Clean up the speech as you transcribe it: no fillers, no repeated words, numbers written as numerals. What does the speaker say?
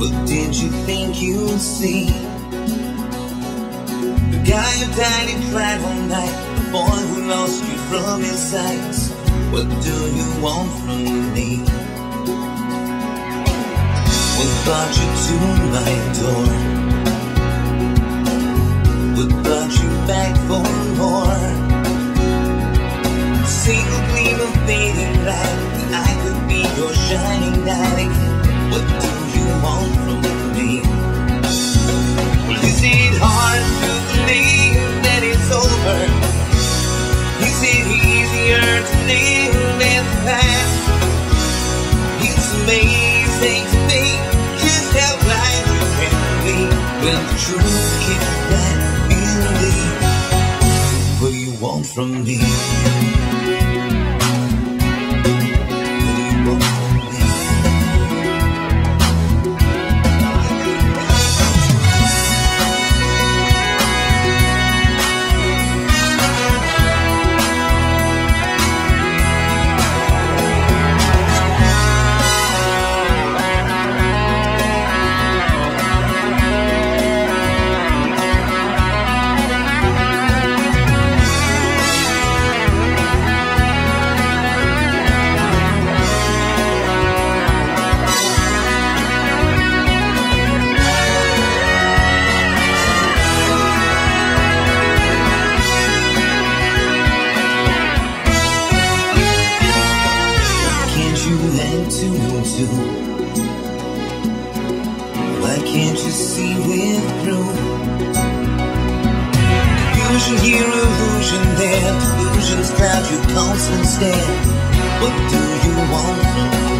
What did you think you'd see? The guy who died in pride all night, the boy who lost you from his sight. What do you want from me? What brought you to my door? What brought you back for more? A single gleam of fading light, I could be your shining light. What do you want from me? Well, is it hard to believe that it's over? Is it easier to live in the past? It's amazing to think just how blind you can be when the truth can't be believed. What do you want from me? Why can't you see we're through? Illusion here, illusion there, illusions cloud your constant stare. What do you want from me?